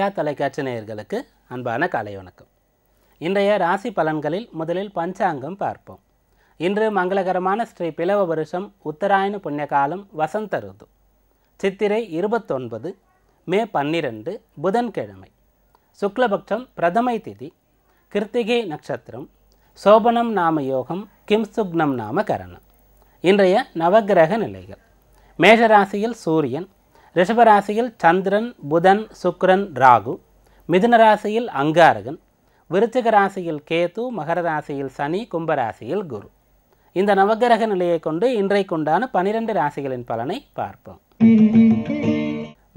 உதயா தொலைக்காட்சி நேயர்களுக்கு அன்பான காலை வணக்கம். இன்றைய ராசி பலன்களில் முதலில் பஞ்சாங்கம் பார்ப்போம். இன்று மங்களகரமான ஸ்ரீ பிளவ வருஷம் உத்தராயண புண்ணிய காலம் வசந்த ருது சித்திரை 29 மே 12 புதன்கிழமை சுக்லபக்ஷம் பிரதமை திதி கிருத்திகை நட்சத்திரம் சோபனம் நாம யோகம் கிம்சுக்னம் நாம கரணம். இன்றைய நவகிரக நிலைகள் மேஷராசியில் சூரியன், ரிஷபராசியில் சந்திரன், புதன், சுக்கிரன், ராகு, மிதுனராசியில் அங்காரகன், விருச்சிக ராசியில் கேது, மகர ராசியில் சனி, கும்பராசியில் குரு. இந்த நவகிரக நிலையை கொண்டு இன்றைக்குண்டான 12 ராசிகளின் பலனை பார்ப்போம்.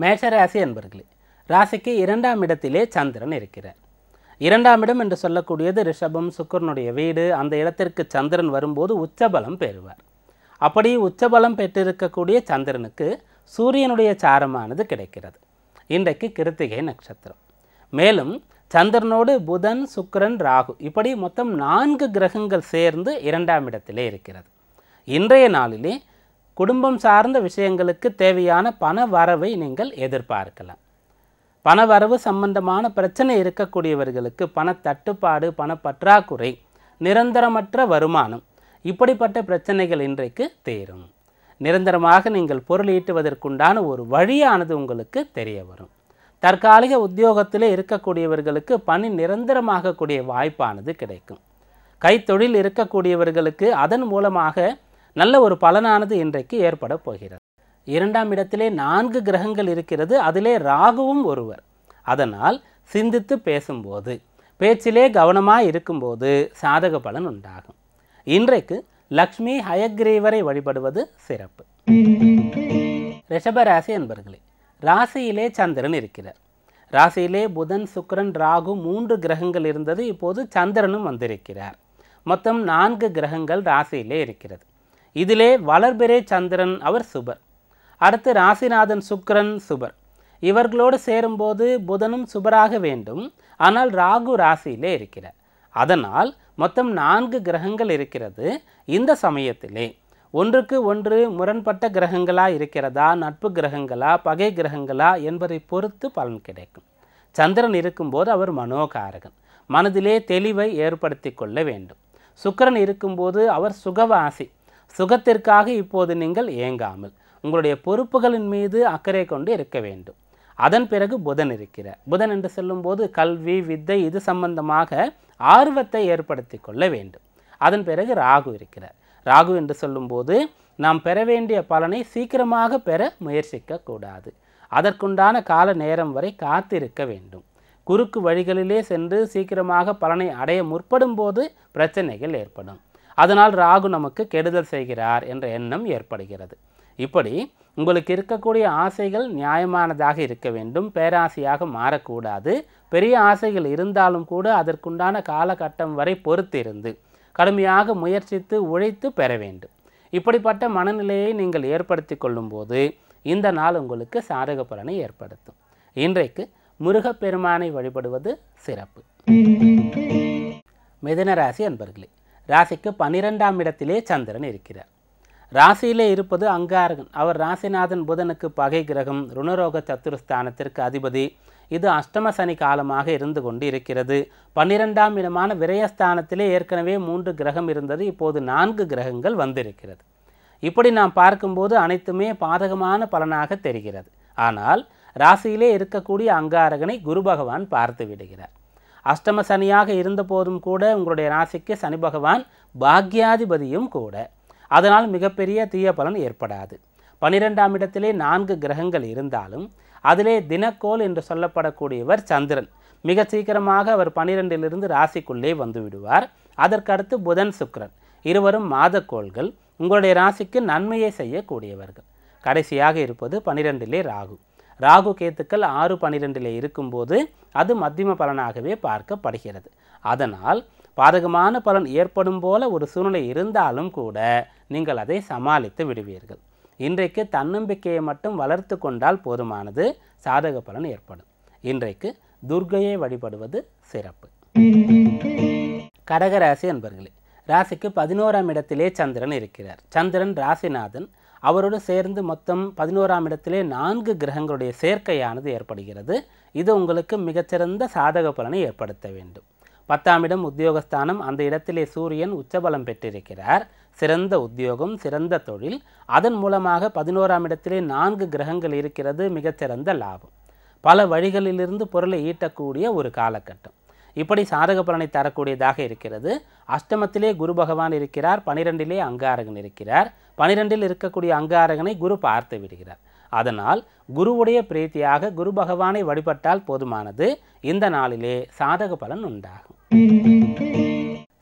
மேஷராசி என்பர்களே, ராசிக்கு 2ஆம் இடத்திலே சந்திரன் இருக்கிறார். 2ஆம் இடம் என்று சொல்லக்கூடியது ரிஷபம், சுக்கிரனுடைய வீடு. அந்த இடத்திற்கு சந்திரன் வரும்போது உச்சபலம் பெறுவார். அப்படி உச்சபலம் பெற்றிருக்கக்கூடிய சந்திரனுக்கு சூரியனுடைய சாரமானது கிடைக்கிறது. இன்றைக்கு கிருத்திகை நட்சத்திரம். மேலும் சந்திரனோடு புதன், சுக்கிரன், ராகு இப்படி மொத்தம் 4 கிரகங்கள் சேர்ந்து 2ஆம் இடத்திலே இருக்கிறது. இன்றைய நாளிலே குடும்பம் சார்ந்த விஷயங்களுக்கு தேவையான பண வரவை நீங்கள் எதிர்பார்க்கலாம். பணவரவு சம்பந்தமான பிரச்சனை இருக்கக்கூடியவர்களுக்கு பணத்தட்டுப்பாடு, பணப்பற்றாக்குறை, நிரந்தரமற்ற வருமானம் இப்படிப்பட்ட பிரச்சனைகள் இன்றைக்கு தீரும். நிரந்தரமாக நீங்கள் பொருள் ஈட்டுவதற்குண்டான ஒரு வழியானது உங்களுக்கு தெரிய வரும். தற்காலிக உத்தியோகத்திலே இருக்கக்கூடியவர்களுக்கு பணி நிரந்தரமாகக்கூடிய வாய்ப்பானது கிடைக்கும். கைத்தொழில் இருக்கக்கூடியவர்களுக்கு அதன் மூலமாக நல்ல ஒரு பலனானது இன்றைக்கு ஏற்பட போகிறது. 2ஆம் இடத்திலே 4 கிரகங்கள் இருக்கிறது. அதிலே ராகுவும் ஒருவர். அதனால் சிந்தித்து பேசும்போது, பேச்சிலே கவனமாக இருக்கும்போது சாதக பலன் உண்டாகும். இன்றைக்கு லக்ஷ்மி ஹயக்ரீவரை வழிபடுவது சிறப்பு. ரிஷபராசி என்பர்களே, ராசியிலே சந்திரன் இருக்கிறார். ராசியிலே புதன், சுக்கிரன், ராகு 3 கிரகங்கள் இருந்தது. இப்போது சந்திரனும் வந்திருக்கிறார். மொத்தம் 4 கிரகங்கள் ராசியிலே இருக்கிறது. இதிலே வளர்பிறை சந்திரன் அவர் சுபர். அடுத்து ராசிநாதன் சுக்கிரன் சுபர். இவர்களோடு சேரும்போது புதனும் சுபராக வேண்டும். ஆனால் ராகு ராசியிலே இருக்கிறார். அதனால் மொத்தம் 4 கிரகங்கள் இருக்கிறது. இந்த சமயத்திலே ஒன்றுக்கு ஒன்று முரண்பட்ட கிரகங்களா இருக்கிறதா, நட்பு கிரகங்களா, பகை கிரகங்களா என்பதை பொறுத்து பலன் கிடைக்கும். சந்திரன் இருக்கும்போது அவர் மனோகாரகன். மனதிலே தெளிவை ஏற்படுத்தி கொள்ள வேண்டும். சுக்கிரன் இருக்கும்போது அவர் சுகவாசி. சுகத்திற்காக இப்போது நீங்கள் ஏங்காமல் உங்களுடைய பொறுப்புகளின் மீது அக்கறை கொண்டு இருக்க வேண்டும். அதன் பிறகு புதன் இருக்கிறார். புதன் என்று சொல்லும்போது கல்வி, வித்தை இது சம்பந்தமாக ஆர்வத்தை ஏற்படுத்தி கொள்ள வேண்டும். அதன் பிறகு ராகு இருக்கிறார். ராகு என்று சொல்லும்போது நாம் பெற வேண்டிய பலனை சீக்கிரமாக பெற முயற்சிக்க கூடாது. அதற்குண்டான கால நேரம் வரை காத்திருக்க வேண்டும். குறுக்கு வழிகளிலே சென்று சீக்கிரமாக பலனை அடைய முற்படும் போது பிரச்சனைகள் ஏற்படும். அதனால் ராகு நமக்கு கெடுதல் செய்கிறார் என்ற எண்ணம் ஏற்படுகிறது. இப்படி உங்களுக்கு இருக்கக்கூடிய ஆசைகள் நியாயமானதாக இருக்க வேண்டும். பேராசையாக மாறக்கூடாது. பெரிய ஆசைகள் இருந்தாலும் கூட அதற்குண்டான காலகட்டம் வரை பொறுத்திருந்து கடுமையாக முயற்சித்து உழைத்து பெற வேண்டும். இப்படிப்பட்ட மனநிலையை நீங்கள் ஏற்படுத்தி கொள்ளும்போது இந்த நாள் உங்களுக்கு சாதக பலனை ஏற்படுத்தும். இன்றைக்கு முருகப்பெருமானை வழிபடுவது சிறப்பு. மிதுனராசி அன்பர்களே, ராசிக்கு 12ஆம் இடத்திலே சந்திரன் இருக்கிறார். ராசியிலே இருப்பது அங்காரகன். அவர் ராசிநாதன் புதனுக்கு பகை கிரகம், ருணரோக சத்துருஸ்தானத்திற்கு அதிபதி. இது அஷ்டம சனி காலமாக இருந்து கொண்டு இருக்கிறது. 12ஆம் இடமான விரயஸ்தானத்திலே ஏற்கனவே 3 கிரகம் இருந்தது. இப்போது 4 கிரகங்கள் வந்திருக்கிறது. இப்படி நாம் பார்க்கும்போது அனைத்துமே பாதகமான பலனாக தெரிகிறது. ஆனால் ராசியிலே இருக்கக்கூடிய அங்காரகனை குரு பகவான் பார்த்து விடுகிறார். அஷ்டம சனியாக இருந்த போதும் கூட உங்களுடைய ராசிக்கு சனி பகவான் பாக்யாதிபதியும் கூட. அதனால் மிகப்பெரிய தீய பலன் ஏற்படாது. 12ஆம் இடத்திலே 4 கிரகங்கள் இருந்தாலும் அதிலே தினக்கோள் என்று சொல்லப்படக்கூடியவர் சந்திரன். மிக சீக்கிரமாக அவர் 12லிருந்து ராசிக்குள்ளே வந்துவிடுவார். அதற்கடுத்து புதன், சுக்கிரன் இருவரும் மாதக்கோள்கள். உங்களுடைய ராசிக்கு நன்மையை செய்யக்கூடியவர்கள். கடைசியாக இருப்பது 12லே ராகு. ராகு கேத்துக்கள் 6-12லே இருக்கும்போது அது மத்தியம பலனாகவே பார்க்கப்படுகிறது. அதனால் பாதகமான பலன் ஏற்படும் போல ஒரு சூழ்நிலை இருந்தாலும் கூட நீங்கள் அதை சமாளித்து விடுவீர்கள். இன்றைக்கு தன்னம்பிக்கையை மட்டும் வளர்த்து கொண்டால் போதுமானது. சாதக பலன் ஏற்படும். இன்றைக்கு துர்க்கையை வழிபடுவது சிறப்பு. கடகராசி அன்பர்களே, ராசிக்கு 11ஆம் இடத்திலே சந்திரன் இருக்கிறார். சந்திரன் ராசிநாதன். அவரோடு சேர்ந்து மொத்தம் 11ஆம் இடத்திலே 4 கிரகங்களுடைய சேர்க்கையானது ஏற்படுகிறது. இது உங்களுக்கு மிகச்சிறந்த சாதக பலனை ஏற்படுத்த வேண்டும். 10ஆம் இடம் உத்தியோகஸ்தானம். அந்த இடத்திலே சூரியன் உச்சபலம் பெற்றிருக்கிறார். சிறந்த உத்தியோகம், சிறந்த தொழில். அதன் மூலமாக 11ஆம் இடத்திலே 4 கிரகங்கள் இருக்கிறது. மிகச்சிறந்த லாபம். பல வழிகளிலிருந்து பொருளை ஈட்டக்கூடிய ஒரு காலகட்டம். இப்படி சாதக பலனை தரக்கூடியதாக இருக்கிறது. அஷ்டமத்திலே குரு பகவான் இருக்கிறார். 12லே அங்காரகன் இருக்கிறார். 12ல் இருக்கக்கூடிய அங்காரகனை குரு பார்த்து விடுகிறார். அதனால் குருவுடைய பிரீத்தியாக குரு பகவானை வழிபட்டால் போதுமானது. இந்த நாளிலே சாதக பலன் உண்டாகும்.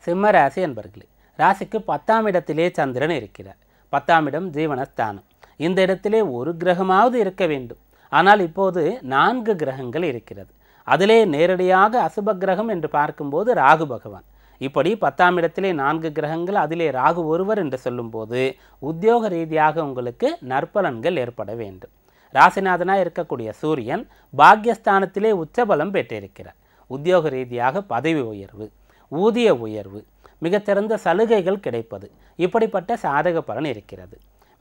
சிம்ம ராசி அன்பர்களே, ராசிக்கு 10ஆம் இடத்திலே சந்திரன் இருக்கிறார். 10ஆம் இடம் ஜீவனஸ்தானம். இந்த இடத்திலே ஒரு கிரகமாவது இருக்க வேண்டும். ஆனால் இப்போது 4 கிரகங்கள் இருக்கிறது. அதிலே நேரடியாக அசுப கிரகம் என்று பார்க்கும்போது ராகு பகவான். இப்படி 10ஆம் இடத்திலே 4 கிரகங்கள், அதிலே ராகு ஒருவர் என்று சொல்லும்போது உத்தியோக ரீதியாக உங்களுக்கு நற்பலன்கள் ஏற்பட வேண்டும். ராசிநாதனாக இருக்கக்கூடிய சூரியன் பாக்யஸ்தானத்திலே உச்சபலம் பெற்றிருக்கிறார். உத்தியோக ரீதியாக பதவி உயர்வு, ஊதிய உயர்வு, மிகச்சிறந்த சலுகைகள் கிடைப்பது, இப்படிப்பட்ட சாதக பலன் இருக்கிறது.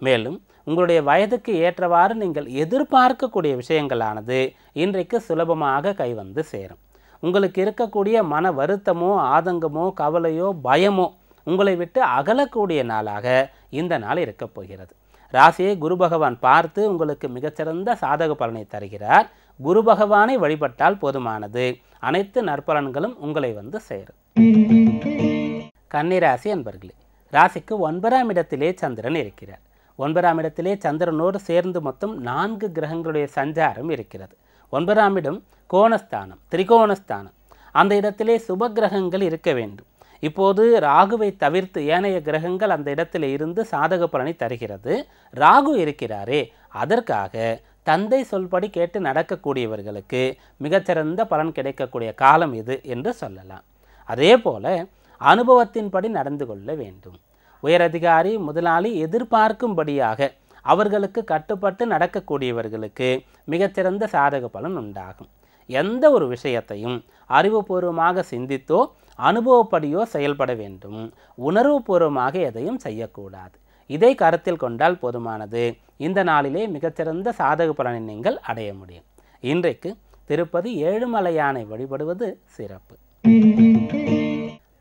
மேலும் உங்களுடைய வயதுக்கு ஏற்றவாறு நீங்கள் எதிர்பார்க்கக்கூடிய விஷயங்களானது இன்றைக்கு சுலபமாக கைவந்து சேரும். உங்களுக்கு இருக்கக்கூடிய மன வருத்தமோ, ஆதங்கமோ, கவலையோ, பயமோ உங்களை விட்டு அகலக்கூடிய நாளாக இந்த நாள் இருக்கப் போகிறது. ராசியை குரு பகவான் பார்த்து உங்களுக்கு மிகச்சிறந்த சாதக பலனை தருகிறார். குரு பகவானை வழிபட்டால் போதுமானது. அனைத்து நற்பலன்களும் உங்களை வந்து சேரும். கன்னிராசி அன்பர்களே, ராசிக்கு 9ஆம் இடத்திலே சந்திரன் இருக்கிறார். 9ஆம் இடத்திலே சந்திரனோடு சேர்ந்து மொத்தம் 4 கிரகங்களுடைய சஞ்சாரம் இருக்கிறது. 9ஆம் இடம் கோணஸ்தானம், திரிகோணஸ்தானம். அந்த இடத்திலே சுப கிரகங்கள் இருக்க வேண்டும். இப்போது ராகுவை தவிர்த்து ஏனைய கிரகங்கள் அந்த இடத்திலே இருந்து சாதக பலனை தருகிறது. ராகு இருக்கிறாரே, அதற்காக தந்தை சொல்படி கேட்டு நடக்கக்கூடியவர்களுக்கு மிகச்சிறந்த பலன் கிடைக்கக்கூடிய காலம் இது என்று சொல்லலாம். அதே போல அனுபவத்தின்படி நடந்து கொள்ள வேண்டும். உயரதிகாரி, முதலாளி எதிர்பார்க்கும்படியாக அவர்களுக்கு கட்டுப்பட்டு நடக்கக்கூடியவர்களுக்கு மிகச்சிறந்த சாதக பலன் உண்டாகும். எந்த ஒரு விஷயத்தையும் அறிவுபூர்வமாக சிந்தித்தோ அனுபவப்படியோ செயல்பட வேண்டும். உணர்வுபூர்வமாக எதையும் செய்யக்கூடாது. இதை கருத்தில் கொண்டால் போதுமானது. இந்த நாளிலே மிகச்சிறந்த சாதக பலனை நீங்கள் அடைய முடியும். இன்றைக்கு திருப்பதி ஏழுமலையானை வழிபடுவது சிறப்பு.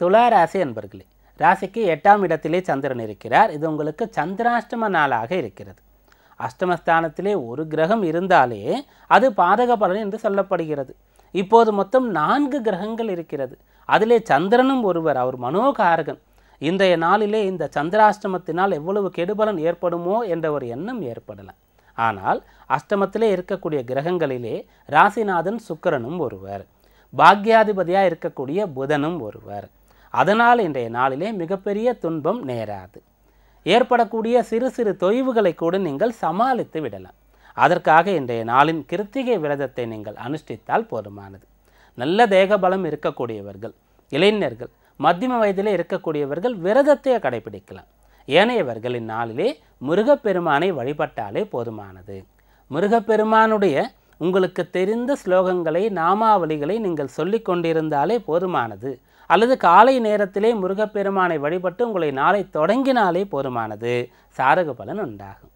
துளாராசி அன்பர்களே, ராசிக்கு 8ஆம் இடத்திலே சந்திரன் இருக்கிறார். இது உங்களுக்கு சந்திராஷ்டம நாளாக இருக்கிறது. அஷ்டமஸ்தானத்திலே ஒரு கிரகம் இருந்தாலே அது பாதக பலன் என்று சொல்லப்படுகிறது. இப்போது மொத்தம் 4 கிரகங்கள் இருக்கிறது. அதிலே சந்திரனும் ஒருவர், அவர் மனோகாரகன். இன்றைய நாளிலே இந்த சந்திராஷ்டமத்தினால் எவ்வளவு கெடுபலன் ஏற்படுமோ என்ற ஒரு எண்ணம் ஏற்படலாம். ஆனால் அஷ்டமத்திலே இருக்கக்கூடிய கிரகங்களிலே ராசிநாதன் சுக்கிரனும் ஒருவர், பாக்யாதிபதியாக இருக்கக்கூடிய புதனும் ஒருவர். அதனால் இன்றைய நாளிலே மிகப்பெரிய துன்பம் நேராது. ஏற்படக்கூடிய சிறு சிறு தொய்வுகளை கூட நீங்கள் சமாளித்து விடலாம். அதற்காக இன்றைய நாளின் கிருத்திகை விரதத்தை நீங்கள் அனுஷ்டித்தால் போதுமானது. நல்ல தேகபலம் இருக்கக்கூடியவர்கள், இளைஞர்கள், மத்தியம வயதிலே இருக்கக்கூடியவர்கள் விரதத்தை கடைபிடிக்கலாம். ஏனையவர்களின் நாளிலே முருகப்பெருமானை வழிபட்டாலே போதுமானது. முருகப்பெருமானுடைய உங்களுக்கு தெரிந்த ஸ்லோகங்களை, நாமாவளிகளை நீங்கள் சொல்லி கொண்டிருந்தாலே போதுமானது. அல்லது காலை நேரத்திலே முருகப்பெருமானை வழிபட்டு உங்களை நாளை தொடங்கினாலே போதுமானது. சாதக பலன் உண்டாகும்.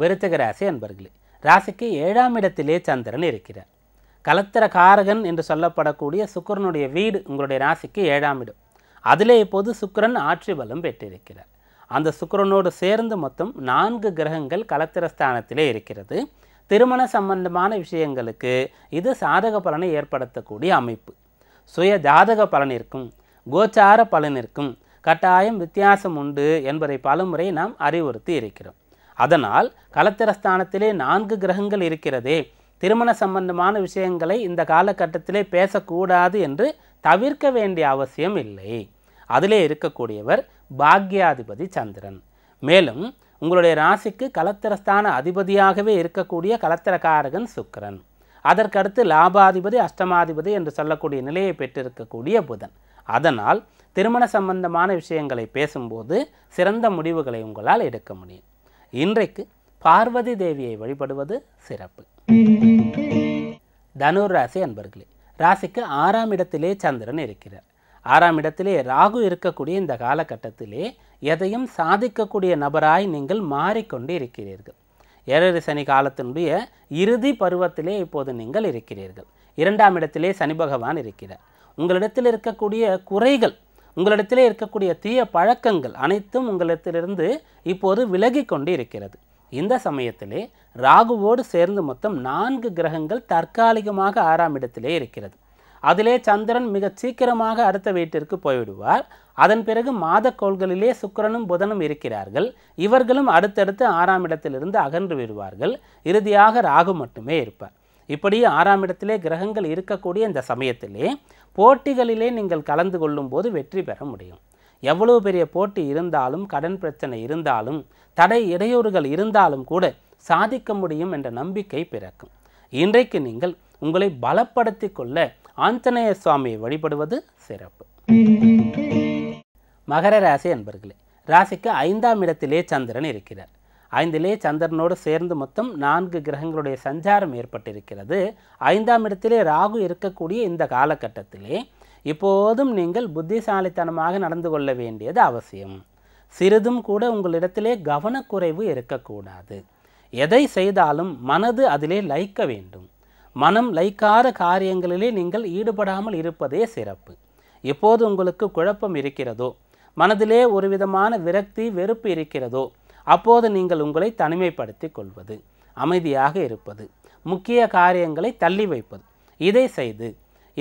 விருச்சிக ராசி அன்பர்களே, ராசிக்கு 7ஆம் இடத்திலே சந்திரன் இருக்கிறார். கலத்திர காரகன் என்று சொல்லப்படக்கூடிய சுக்கிரனுடைய வீடு உங்களுடைய ராசிக்கு 7ஆம் இடம். அதிலே இப்போது சுக்கிரன் ஆட்சி பலம் பெற்றிருக்கிறார். அந்த சுக்கிரனோடு சேர்ந்து மொத்தம் 4 கிரகங்கள் கலத்திரஸ்தானத்திலே இருக்கிறது. திருமண சம்பந்தமான விஷயங்களுக்கு இது சாதக பலனை ஏற்படுத்தக்கூடிய அமைப்பு. சுய ஜாதக பலனிற்கும் கோச்சார பலனிற்கும் கட்டாயம் வித்தியாசம் உண்டு என்பதை பலமுறை நாம் அறிவுறுத்தி இருக்கிறோம். அதனால் கலத்திரஸ்தானத்திலே 4 கிரகங்கள் இருக்கிறதே, திருமண சம்பந்தமான விஷயங்களை இந்த காலகட்டத்திலே பேசக்கூடாது என்று தவிர்க்க வேண்டிய அவசியம் இல்லை. அதிலே இருக்கக்கூடியவர் பாக்யாதிபதி சந்திரன். மேலும் உங்களுடைய ராசிக்கு கலத்திரஸ்தான அதிபதியாகவே இருக்கக்கூடிய கலத்திரக்காரகன் சுக்கிரன். அதற்கடுத்து லாபாதிபதி, அஷ்டமாதிபதி என்று சொல்லக்கூடிய நிலையை பெற்றிருக்கக்கூடிய புதன். அதனால் திருமண சம்பந்தமான விஷயங்களை பேசும்போது சிறந்த முடிவுகளை உங்களால் எடுக்க முடியும். இன்றைக்கு பார்வதி தேவியை வழிபடுவது சிறப்பு. தனுர் ராசி அன்பர்களே, ராசிக்கு 6ஆம் இடத்திலே சந்திரன் இருக்கிறார். ஆறாம் இடத்திலே ராகு இருக்கக்கூடிய இந்த காலகட்டத்திலே எதையும் சாதிக்கக்கூடிய நபராய் நீங்கள் மாறிக்கொண்டு இருக்கிறீர்கள். ஏழரை சனி காலத்தினுடைய இறுதி பருவத்திலே இப்போது நீங்கள் இருக்கிறீர்கள். இரண்டாம் இடத்திலே சனி பகவான் இருக்கிறார். உங்களிடத்தில் இருக்கக்கூடிய குறைகள், உங்களிடத்திலே இருக்கக்கூடிய தீய பழக்கங்கள் அனைத்தும் உங்களிடத்திலிருந்து இப்போது விலகி கொண்டு இருக்கிறது. இந்த சமயத்திலே ராகுவோடு சேர்ந்து மொத்தம் 4 கிரகங்கள் தற்காலிகமாக ஆறாம் இடத்திலே இருக்கிறது. அதிலே சந்திரன் மிக சீக்கிரமாக அடுத்த வீட்டிற்கு போய்விடுவார். அதன் பிறகு மாதக்கோள்களிலே சுக்கிரனும் புதனும் இருக்கிறார்கள். இவர்களும் அடுத்தடுத்து ஆறாம் இடத்திலிருந்து அகன்று விடுவார்கள். இறுதியாக ராகு மட்டுமே இருப்பார். இப்படி ஆறாம் இடத்திலே கிரகங்கள் இருக்கக்கூடிய இந்த சமயத்திலே போட்டிகளிலே நீங்கள் கலந்து கொள்ளும் போது வெற்றி பெற முடியும். எவ்வளவு பெரிய போட்டி இருந்தாலும், கடன் பிரச்சனை இருந்தாலும், தடை இடையூறுகள் இருந்தாலும் கூட சாதிக்க முடியும் என்ற நம்பிக்கை பிறக்கும். இன்றைக்கு நீங்கள் உங்களை பலப்படுத்தி கொள்ள ஆஞ்சநேய சுவாமியை வழிபடுவது சிறப்பு. மகர ராசி அன்பர்களே, ராசிக்கு 5ஆம் இடத்திலே சந்திரன் இருக்கிறார். 5லே சந்திரனோடு சேர்ந்து மொத்தம் 4 கிரகங்களுடைய சஞ்சாரம் ஏற்பட்டிருக்கிறது. 5ஆம் இடத்திலே ராகு இருக்கக்கூடிய இந்த காலகட்டத்திலே இப்போதும் நீங்கள் புத்திசாலித்தனமாக நடந்து கொள்ள வேண்டியது அவசியம். சிறிதும் கூட உங்களிடத்திலே கவனக்குறைவு இருக்கக்கூடாது. எதை செய்தாலும் மனது அதிலே லயிக்க வேண்டும். மனம் லயிக்காத காரியங்களிலே நீங்கள் ஈடுபடாமல் இருப்பதே சிறப்பு. எப்போது உங்களுக்கு குழப்பம் இருக்கிறதோ, மனதிலே ஒரு விதமான விரக்தி, வெறுப்பு இருக்கிறதோ, அப்போது நீங்கள் உங்களை தனிமைப்படுத்தி கொள்வது, அமைதியாக இருப்பது, முக்கிய காரியங்களை தள்ளி வைப்பது, இதை செய்து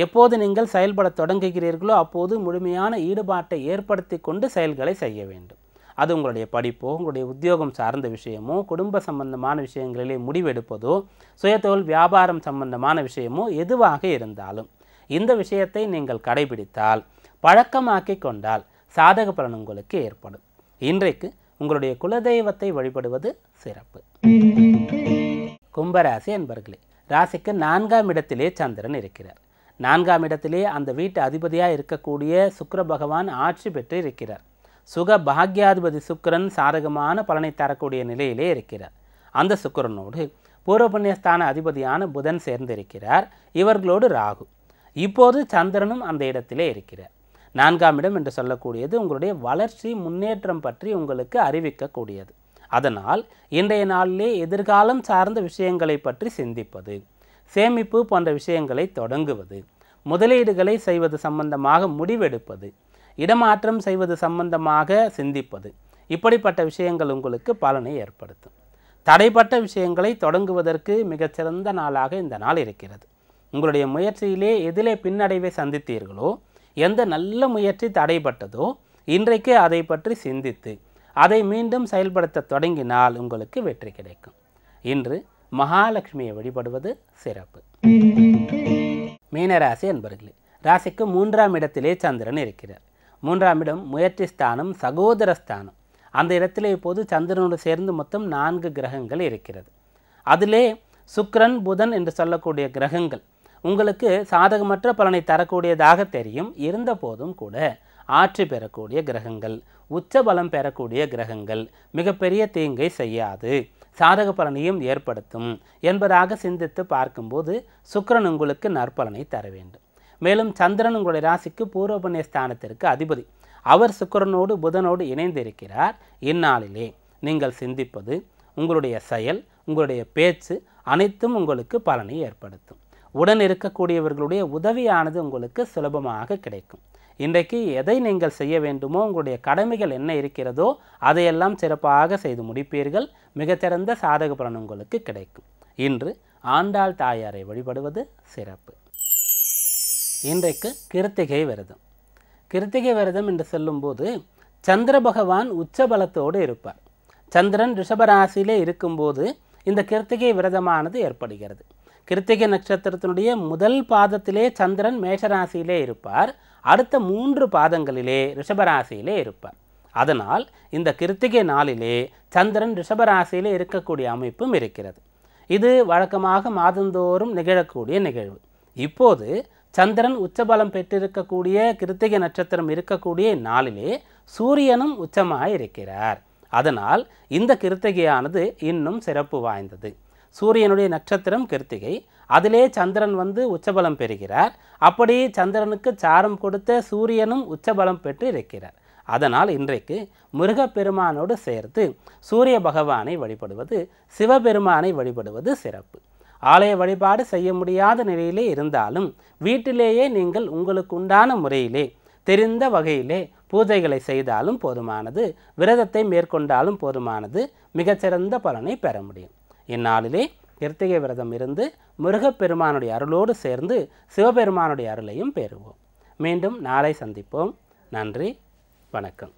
எப்போது நீங்கள் செயல்பட தொடங்குகிறீர்களோ அப்போது முழுமையான ஈடுபாட்டை ஏற்படுத்தி கொண்டு செயல்களை செய்ய வேண்டும். அது உங்களுடைய படிப்போ, உங்களுடைய உத்தியோகம் சார்ந்த விஷயமோ, குடும்ப சம்பந்தமான விஷயங்களிலே முடிவெடுப்பதோ, சுயதொழில் வியாபாரம் சம்பந்தமான விஷயமோ எதுவாக இருந்தாலும் இந்த விஷயத்தை நீங்கள் கடைபிடித்தால், பழக்கமாக்கி கொண்டால் சாதக பலன் உங்களுக்கு ஏற்படும். இன்றைக்கு உங்களுடைய குலதெய்வத்தை வழிபடுவது சிறப்பு. கும்பராசி அன்பர்களே, ராசிக்கு 4ஆம் இடத்திலே சந்திரன் இருக்கிறார். 4ஆம் இடத்திலே அந்த வீட்டு அதிபதியாக இருக்கக்கூடிய சுக்கிர பகவான் ஆட்சி பெற்று இருக்கிறார். சுக பாக்யாதிபதி சுக்கிரன் சாதகமான பலனை தரக்கூடிய நிலையிலே இருக்கிறார். அந்த சுக்கிரனோடு பூர்வபுண்ணியஸ்தான அதிபதியான புதன் சேர்ந்திருக்கிறார். இவர்களோடு ராகு. இப்போது சந்திரனும் அந்த இடத்திலே இருக்கிறார். 4ஆம் இடம் என்று சொல்லக்கூடியது உங்களுடைய வளர்ச்சி, முன்னேற்றம் பற்றி உங்களுக்கு அறிவிக்கக்கூடியது. அதனால் இன்றைய நாளிலே எதிர்காலம் சார்ந்த விஷயங்களை பற்றி சிந்திப்பது, சேமிப்பு போன்ற விஷயங்களை தொடங்குவது, முதலீடுகளை செய்வது சம்பந்தமாக முடிவெடுப்பது, இடமாற்றம் செய்வது சம்பந்தமாக சிந்திப்பது, இப்படிப்பட்ட விஷயங்கள் உங்களுக்கு பலனை ஏற்படுத்தும். தடைப்பட்ட விஷயங்களை தொடங்குவதற்கு மிகச்சிறந்த நாளாக இந்த நாள் இருக்கிறது. உங்களுடைய முயற்சியிலே எதிலே பின்னடைவை சந்தித்தீர்களோ, எந்த நல்ல முயற்சி தடைப்பட்டதோ இன்றைக்கே அதை பற்றி சிந்தித்து அதை மீண்டும் செயல்படுத்த தொடங்கினால் உங்களுக்கு வெற்றி கிடைக்கும். இன்று மகாலட்சுமியை வழிபடுவது சிறப்பு. மீனராசி அன்பர்களே, ராசிக்கு 3ஆம் இடத்திலே சந்திரன் இருக்கிறார். 3ஆம் இடம் முயற்சி ஸ்தானம், சகோதர ஸ்தானம். அந்த இடத்திலே இப்போது சந்திரனோடு சேர்ந்து மொத்தம் 4 கிரகங்கள் இருக்கிறது. அதிலே சுக்கிரன், புதன் என்று சொல்லக்கூடிய கிரகங்கள் உங்களுக்கு சாதகமற்ற பலனை தரக்கூடியதாக தெரியும். இருந்த போதும் கூட ஆட்சி பெறக்கூடிய கிரகங்கள், உச்சபலம் பெறக்கூடிய கிரகங்கள், மிகப்பெரிய தீங்கை செய்யாது, சாதக பலனையும் ஏற்படுத்தும் என்பதாக சிந்தித்து பார்க்கும்போது சுக்கிரன் உங்களுக்கு நற்பலனை தர வேண்டும். மேலும் சந்திரன் உங்களுடைய ராசிக்கு பூர்வபுண்ணிய ஸ்தானத்திற்கு அதிபதி. அவர் சுக்கிரனோடு புதனோடு இணைந்திருக்கிறார். இந்நாளிலே நீங்கள் சிந்திப்பது, உங்களுடைய செயல், உங்களுடைய பேச்சு அனைத்தும் உங்களுக்கு பலனை ஏற்படுத்தும். உடன் இருக்கக்கூடியவர்களுடைய உதவியானது உங்களுக்கு சுலபமாக கிடைக்கும். இன்றைக்கு எதை நீங்கள் செய்ய வேண்டுமோ, உங்களுடைய கடமைகள் என்ன இருக்கிறதோ அதையெல்லாம் சிறப்பாக செய்து முடிப்பீர்கள். மிகச்சிறந்த சாதக பலன் உங்களுக்கு கிடைக்கும். இன்று ஆண்டாள் தாயாரை வழிபடுவது சிறப்பு. இன்றைக்கு கிருத்திகை விரதம். கிருத்திகை விரதம் என்று சொல்லும்போது சந்திர பகவான் உச்சபலத்தோடு இருப்பார். சந்திரன் ரிஷபராசியிலே இருக்கும்போது இந்த கிருத்திகை விரதமானது ஏற்படுகிறது. கிருத்திகை நட்சத்திரத்தினுடைய முதல் பாதத்திலே சந்திரன் மேஷராசியிலே இருப்பார். அடுத்த 3 பாதங்களிலே ரிஷபராசியிலே இருப்பார். அதனால் இந்த கிருத்திகை நாளிலே சந்திரன் ரிஷபராசியிலே இருக்கக்கூடிய அமைப்பும் இருக்கிறது. இது வழக்கமாக மாதந்தோறும் நிகழக்கூடிய நிகழ்வு. இப்போது சந்திரன் உச்சபலம் பெற்றிருக்கக்கூடிய கிருத்திகை நட்சத்திரம் இருக்கக்கூடிய நாளிலே சூரியனும் உச்சமாயிருக்கிறார். அதனால் இந்த கிருத்திகையானது இன்னும் சிறப்பு வாய்ந்தது. சூரியனுடைய நட்சத்திரம் கிருத்திகை, அதிலே சந்திரன் வந்து உச்சபலம் பெறுகிறார். அப்படி சந்திரனுக்கு சாரம் கொடுத்த சூரியனும் உச்சபலம் பெற்று இருக்கிறார். அதனால் இன்றைக்கு முருகப்பெருமானோடு சேர்த்து சூரிய பகவானை வழிபடுவது, சிவபெருமானை வழிபடுவது சிறப்பு. ஆலய வழிபாடு செய்ய முடியாத நிலையிலே இருந்தாலும் வீட்டிலேயே நீங்கள் உங்களுக்கு உண்டான முறையிலே தெரிந்த வகையிலே பூஜைகளை செய்தாலும் போதுமானது, விரதத்தை மேற்கொண்டாலும் போதுமானது, மிகச்சிறந்த பலனை பெற முடியும். இந்நாளிலே கிருத்திகை விரதம் இருந்து முருகப்பெருமானுடைய அருளோடு சேர்ந்து சிவபெருமானுடைய அருளையும் பெறுவோம். மீண்டும் நாளை சந்திப்போம். நன்றி, வணக்கம்.